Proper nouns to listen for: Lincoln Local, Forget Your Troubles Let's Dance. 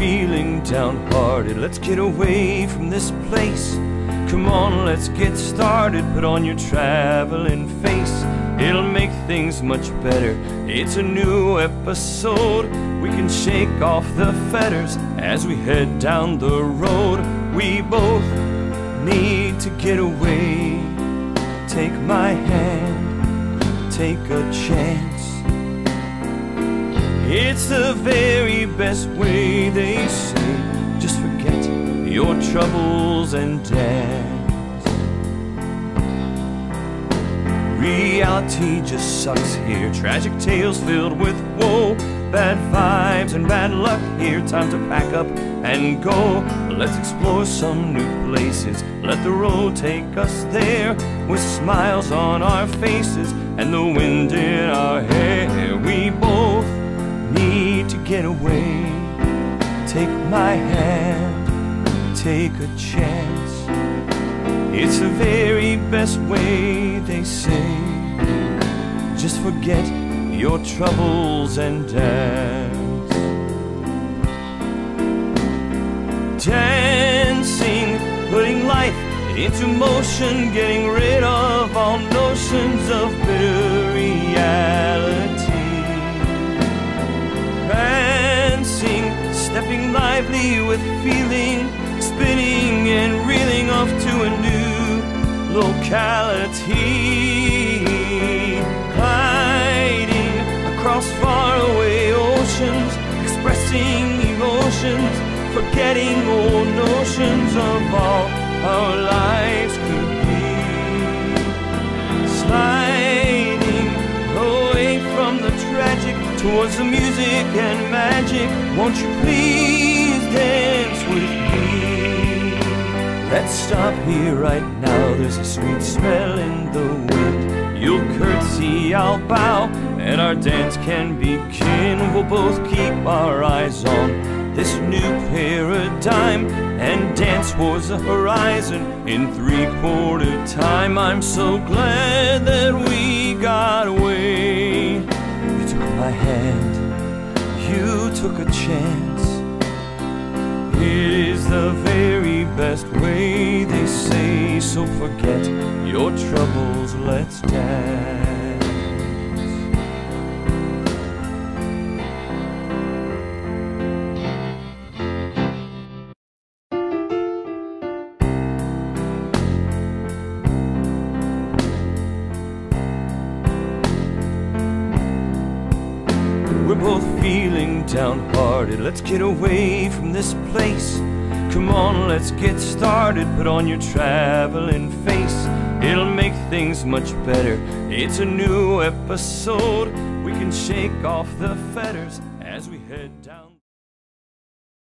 feeling downhearted, let's get away from this place. Come on, let's get started, put on your traveling face. It'll make things much better, it's a new episode. We can shake off the fetters as we head down the road. We both need to get away. Take my hand, take a chance. It's the very best way, they say. Just forget your troubles and dance. Reality just sucks here. Tragic tales filled with woe, bad vibes and bad luck here. Time to pack up and go. Let's explore some new places, let the road take us there. With smiles on our faces and the wind in our hair. We both need to get away. Take my hand, take a chance. It's the very best way, they say. Just forget your troubles and dance. Dancing, putting life into motion, getting rid of all notions of bitter reality. Prancing, stepping lively with feeling, spinning and reeling off to a new locality. Across faraway oceans, expressing emotions, forgetting old notions of all our lives could be. Sliding away from the tragic towards the music and magic. Won't you please dance with me? Let's stop here right now, there's a sweet smell in the wind. You'll curtsy, I'll bow, and our dance can begin. We'll both keep our eyes on this new paradigm and dance towards the horizon in three-quarter time. I'm so glad that we got away. You took my hand, you took a chance. It is the very best way, they say. So forget your troubles, let's dance. Feeling downhearted, let's get away from this place. Come on, let's get started, put on your traveling face. It'll make things much better, it's a new episode. We can shake off the fetters as we head down.